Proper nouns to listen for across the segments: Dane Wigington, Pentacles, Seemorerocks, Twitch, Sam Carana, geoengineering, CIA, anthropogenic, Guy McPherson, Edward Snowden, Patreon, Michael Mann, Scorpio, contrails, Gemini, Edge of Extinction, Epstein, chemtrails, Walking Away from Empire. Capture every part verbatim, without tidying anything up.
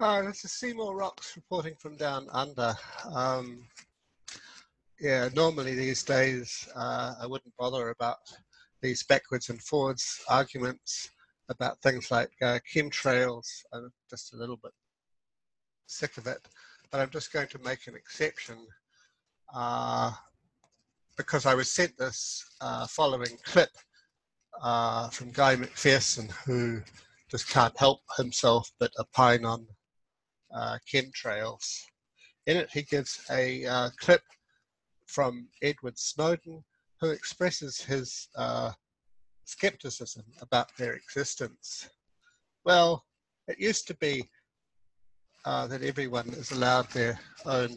Uh, this is Seemorerocks reporting from down under. Um, yeah, normally these days uh, I wouldn't bother about these backwards and forwards arguments about things like uh, chemtrails. I'm just a little bit sick of it, but I'm just going to make an exception uh, because I was sent this uh, following clip uh, from Guy McPherson, who just can't help himself but opine on Uh, chemtrails. In it, he gives a uh, clip from Edward Snowden, who expresses his uh, skepticism about their existence. Well, it used to be uh, that everyone is allowed their own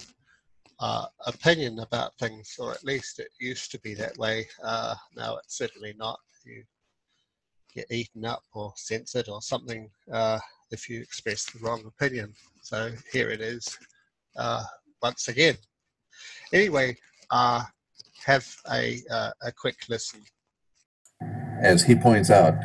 uh, opinion about things, or at least it used to be that way. Uh, now it's certainly not. You get eaten up or censored or something uh, if you express the wrong opinion. So here it is uh, once again. Anyway, uh, have a, uh, a quick listen. As he points out,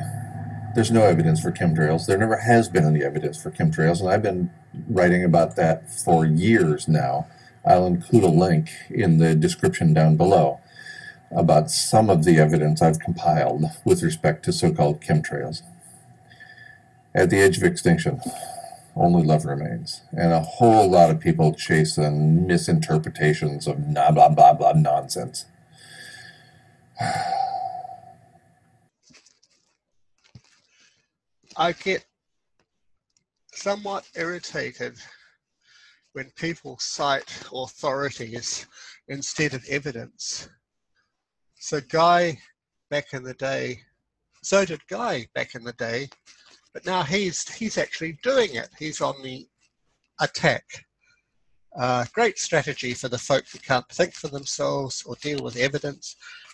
there's no evidence for chemtrails. There never has been any evidence for chemtrails, and I've been writing about that for years now. I'll include a link in the description down below about some of the evidence I've compiled with respect to so-called chemtrails. At the edge of extinction, only love remains. And a whole lot of people chasing misinterpretations of blah, blah, blah, blah nonsense. I get somewhat irritated when people cite authorities instead of evidence. So Guy back in the day, so did Guy back in the day, but now he's he's actually doing it. He's on the attack. Uh, great strategy for the folk who can't think for themselves or deal with evidence.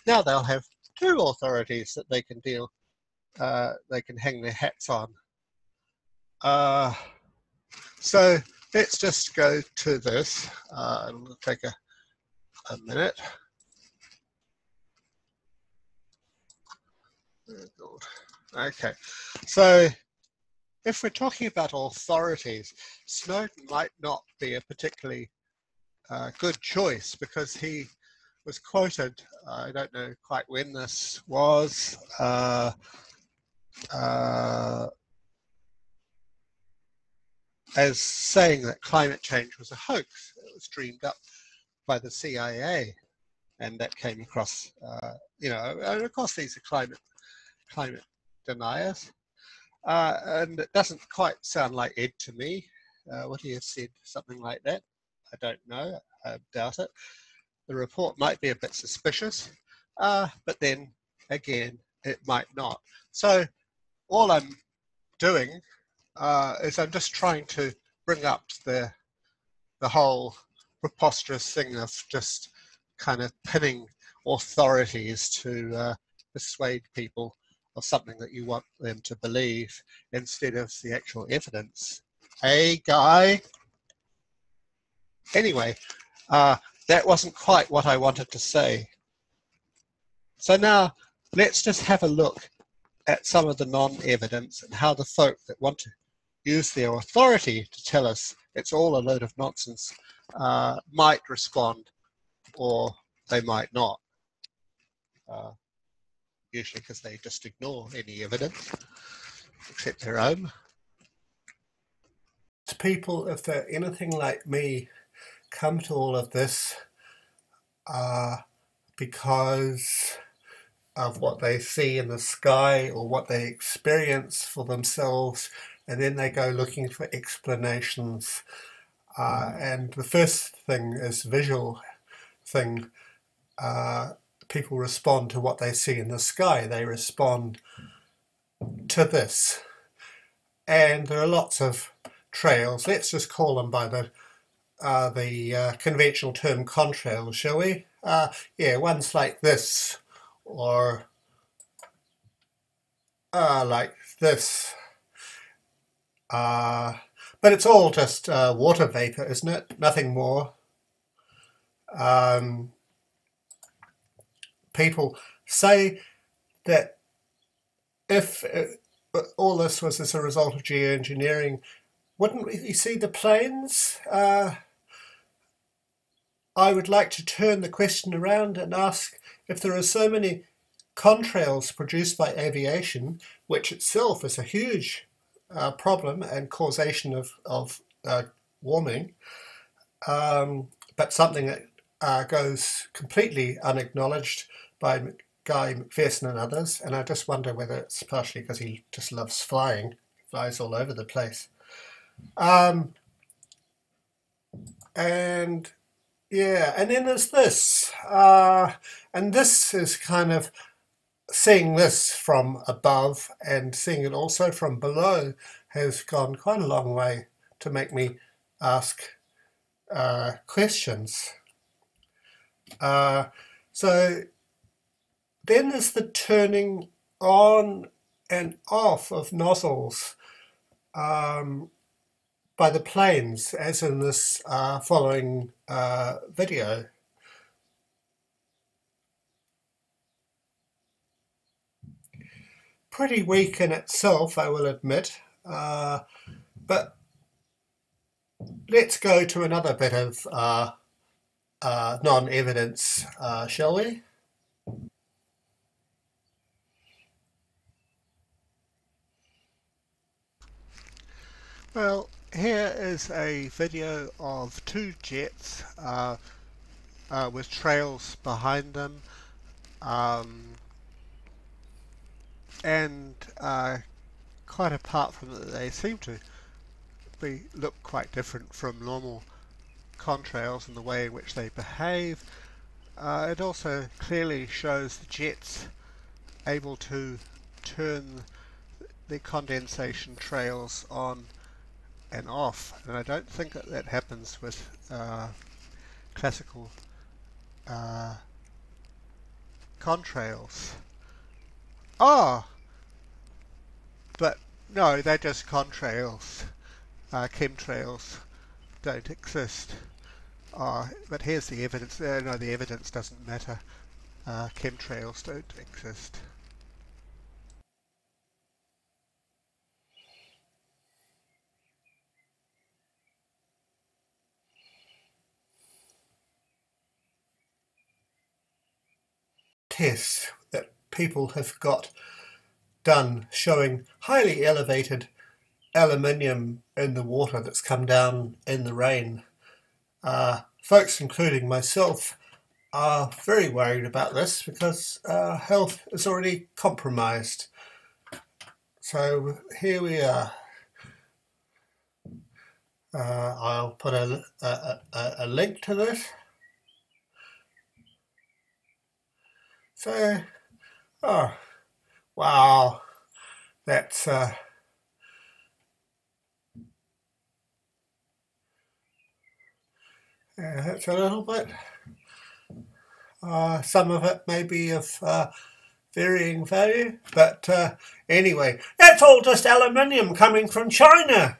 Now they'll have two authorities that they can deal, uh, they can hang their hats on. Uh, so let's just go to this. Uh, it'll take a a minute. Okay, so. If we're talking about authorities, Snowden might not be a particularly uh, good choice, because he was quoted, uh, I don't know quite when this was, uh, uh, as saying that climate change was a hoax. It was dreamed up by the C I A, and that came across, uh, you know, and of course these are climate, climate deniers. Uh, and it doesn't quite sound like Ed to me. Uh, would he have said something like that? I don't know. I doubt it. The report might be a bit suspicious, uh, but then again, it might not. So all I'm doing uh, is I'm just trying to bring up the the whole preposterous thing of just kind of pinning authorities to uh, persuade people of something that you want them to believe instead of the actual evidence. Hey, Guy. Anyway, uh, that wasn't quite what I wanted to say. So now let's just have a look at some of the non-evidence and how the folk that want to use their authority to tell us it's all a load of nonsense uh, might respond, or they might not. Uh, usually because they just ignore any evidence except their own. People, if they're anything like me, come to all of this uh, because of what they see in the sky or what they experience for themselves, and then they go looking for explanations. Uh, and the first thing is visual thing. Uh, People respond to what they see in the sky. They respond to this. And there are lots of trails. Let's just call them by the uh, the uh, conventional term contrails, shall we? Uh, yeah, ones like this, or uh, like this. Uh, but it's all just uh, water vapour, isn't it? Nothing more. Um... People say that if it, all this was as a result of geoengineering, wouldn't we, you see the planes? Uh, I would like to turn the question around and ask if there are so many contrails produced by aviation, which itself is a huge uh, problem and causation of, of uh, warming, um, but something that uh, goes completely unacknowledged by Guy McPherson and others, and I just wonder whether it's partially because he just loves flying. He flies all over the place. Um, and yeah, and then there's this, uh, and this is kind of seeing this from above and seeing it also from below has gone quite a long way to make me ask uh, questions. Uh, so then there's the turning on and off of nozzles um, by the planes, as in this uh, following uh, video. Pretty weak in itself, I will admit, uh, but let's go to another bit of uh, uh, non-evidence, uh, shall we? Well, here is a video of two jets uh, uh, with trails behind them, um, and uh, quite apart from that, they seem to be look quite different from normal contrails in the way in which they behave. Uh, it also clearly shows the jets able to turn the condensation trails on and off, and I don't think that that happens with uh, classical uh, contrails. Ah, oh, but no, they're just contrails. Uh, chemtrails don't exist. Ah, oh, but here's the evidence. Uh, no, the evidence doesn't matter. Uh, chemtrails don't exist. Tests that people have got done showing highly elevated aluminium in the water that's come down in the rain. Uh, folks, including myself, are very worried about this because uh, health is already compromised. So here we are. Uh, I'll put a, a, a, a link to this. So, oh, wow, that's, uh, yeah, that's a little bit, uh, some of it may be of uh, varying value, but uh, anyway, that's all just aluminium coming from China.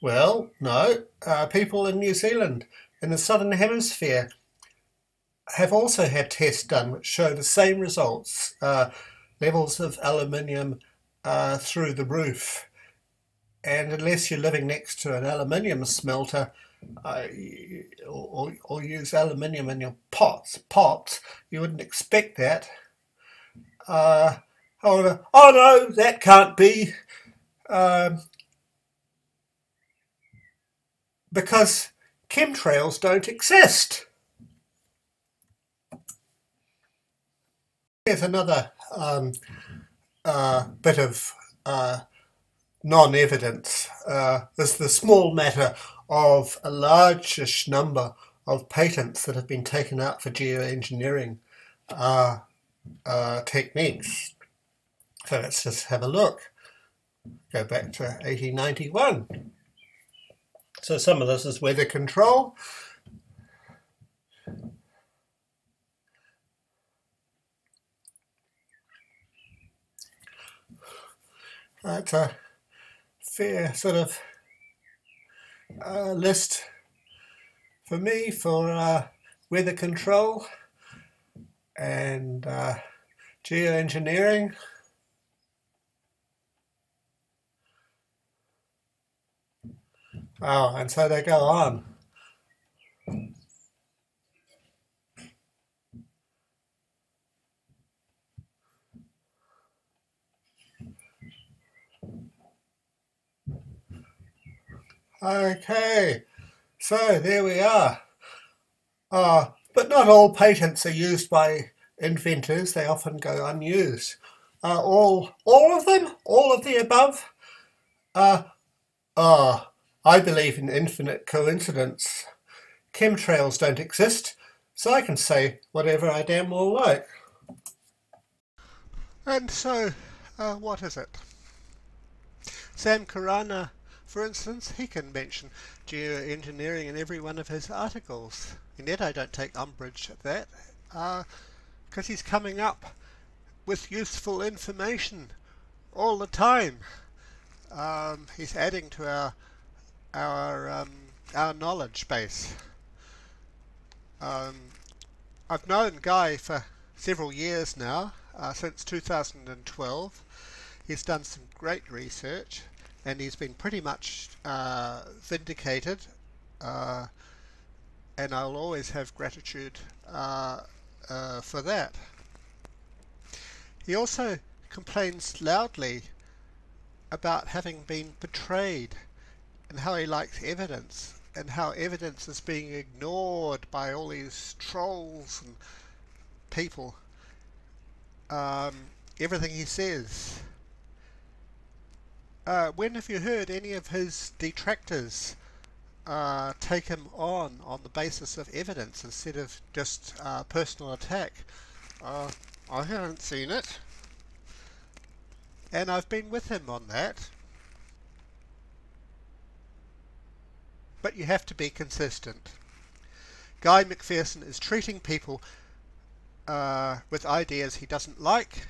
Well, no, uh, people in New Zealand, in the Southern Hemisphere, have also had tests done which show the same results, uh, levels of aluminium uh, through the roof. And unless you're living next to an aluminium smelter uh, or, or use aluminium in your pots, pots, you wouldn't expect that. Uh, however, oh no, that can't be. Um, because chemtrails don't exist. Here's another um, uh, bit of uh, non-evidence. Uh, there's the small matter of a largish number of patents that have been taken out for geoengineering uh, uh, techniques. So let's just have a look. Go back to eighteen ninety-one. So some of this is weather control. That's a fair sort of uh, list for me for uh, weather control and uh, geoengineering. Wow, and so they go on. Okay, so there we are. Uh, but not all patents are used by inventors, they often go unused. Uh, all, all of them? All of the above? Uh, uh, I believe in infinite coincidence. Chemtrails don't exist, so I can say whatever I damn well like. And so, uh, what is it? Sam Carana, for instance, he can mention geoengineering in every one of his articles, and yet I don't take umbrage at that, because uh, he's coming up with useful information all the time. Um, he's adding to our our um, our knowledge base. Um, I've known Guy for several years now, uh, since two thousand twelve. He's done some great research, and he's been pretty much uh, vindicated, uh, and I'll always have gratitude uh, uh, for that. He also complains loudly about having been betrayed, and how he likes evidence, and how evidence is being ignored by all these trolls and people. Um, everything he says. Uh, when have you heard any of his detractors uh, take him on on the basis of evidence instead of just uh, personal attack? Uh, I haven't seen it, and I've been with him on that. But you have to be consistent. Guy McPherson is treating people uh, with ideas he doesn't like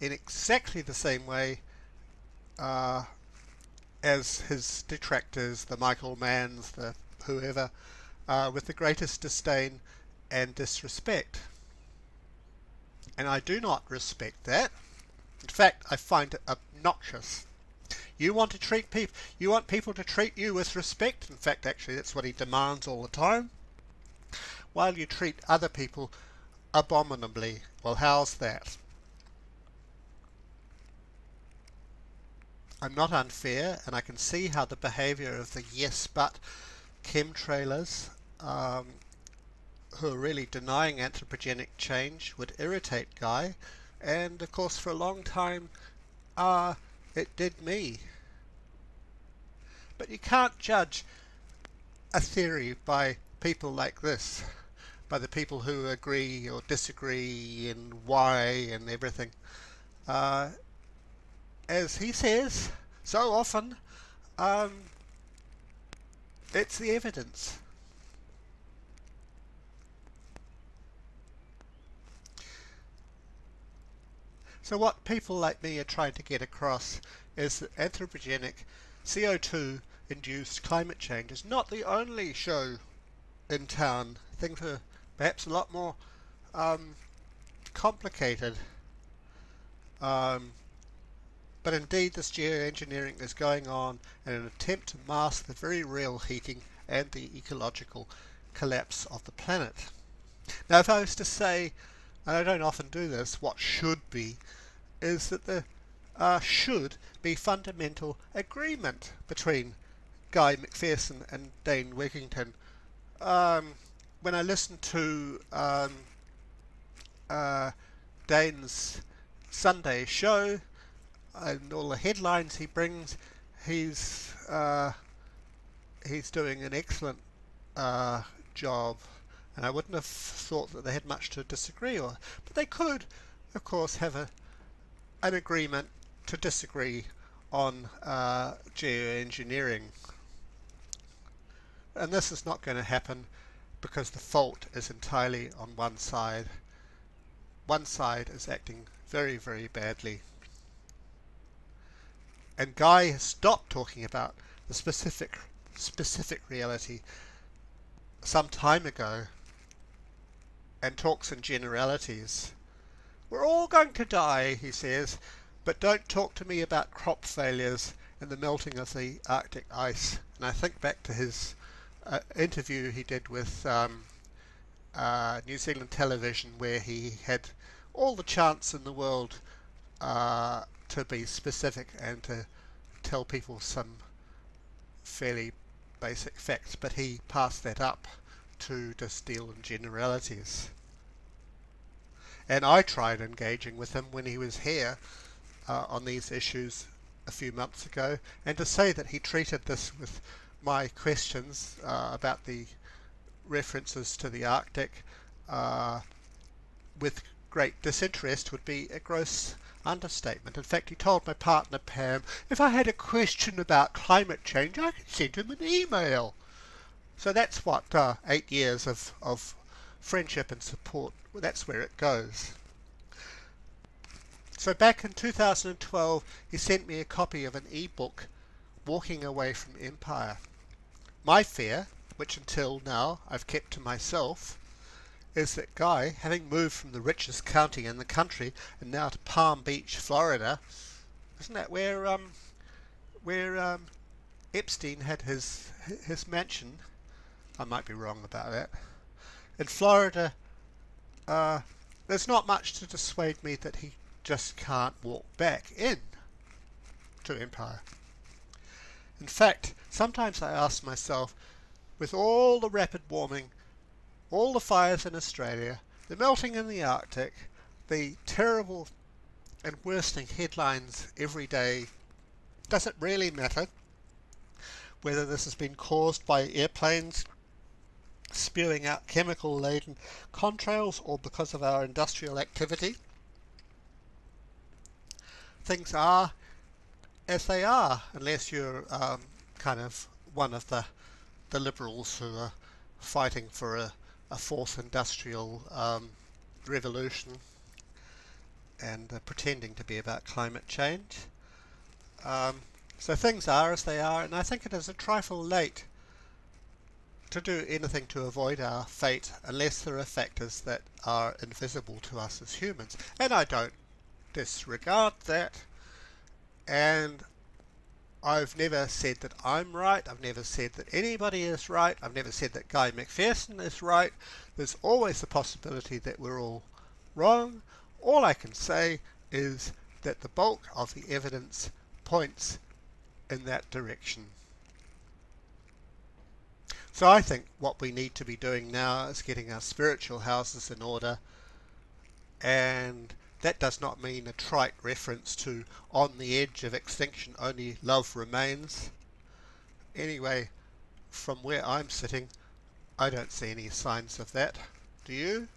in exactly the same way Uh, as his detractors, the Michael Manns, the whoever, uh, with the greatest disdain and disrespect. And I do not respect that. In fact, I find it obnoxious. You want to treat people, you want people to treat you with respect. In fact, actually, that's what he demands all the time. While you treat other people abominably. Well, how's that? I'm not unfair, and I can see how the behaviour of the yes but chemtrailers, um, who are really denying anthropogenic change, would irritate Guy, and of course for a long time uh, it did me. But you can't judge a theory by people like this, by the people who agree or disagree and why and everything. Uh, As he says so often, um, it's the evidence. So what people like me are trying to get across is that anthropogenic C O two induced climate change is not the only show in town. Things are perhaps a lot more um, complicated. Um, But indeed this geoengineering is going on in an attempt to mask the very real heating and the ecological collapse of the planet. Now if I was to say, and I don't often do this, what should be, is that there uh, should be fundamental agreement between Guy McPherson and Dane Wigington. Um, when I listened to um, uh, Dane's Sunday show, and all the headlines he brings, he's uh, he's doing an excellent uh, job, and I wouldn't have thought that they had much to disagree on. But they could, of course, have a, an agreement to disagree on uh, geoengineering, and this is not going to happen because the fault is entirely on one side. One side is acting very, very badly. And Guy has stopped talking about the specific specific reality some time ago and talks in generalities. We're all going to die, he says, but don't talk to me about crop failures in the melting of the Arctic ice. And I think back to his uh, interview he did with um, uh, New Zealand television, where he had all the chance in the world uh, to be specific and to tell people some fairly basic facts, but he passed that up to just deal in generalities. And I tried engaging with him when he was here uh, on these issues a few months ago, and to say that he treated this with my questions uh, about the references to the Arctic uh, with great disinterest would be a gross understatement. In fact, he told my partner Pam, if I had a question about climate change, I could send him an email. So that's what uh, eight years of, of friendship and support, well, that's where it goes. So back in two thousand twelve, he sent me a copy of an e-book, Walking Away from Empire. My fear, which until now I've kept to myself, is that Guy, having moved from the richest county in the country and now to Palm Beach, Florida, isn't that where um, where um, Epstein had his his mansion? I might be wrong about that. In Florida, uh, there's not much to dissuade me that he just can't walk back in to Empire. In fact, sometimes I ask myself, with all the rapid warming, all the fires in Australia, the melting in the Arctic, the terrible and worsening headlines every day, does it really matter whether this has been caused by airplanes spewing out chemical-laden contrails or because of our industrial activity? Things are as they are, unless you're um, kind of one of the, the liberals who are fighting for a, a fourth industrial um, revolution and uh, pretending to be about climate change. Um, so things are as they are, and I think it is a trifle late to do anything to avoid our fate unless there are factors that are invisible to us as humans. And I don't disregard that, and I've never said that I'm right, I've never said that anybody is right, I've never said that Guy McPherson is right. There's always the possibility that we're all wrong. All I can say is that the bulk of the evidence points in that direction. So I think what we need to be doing now is getting our spiritual houses in order, and that does not mean a trite reference to On the Edge of Extinction, Only Love Remains. Anyway, from where I'm sitting, I don't see any signs of that. Do you?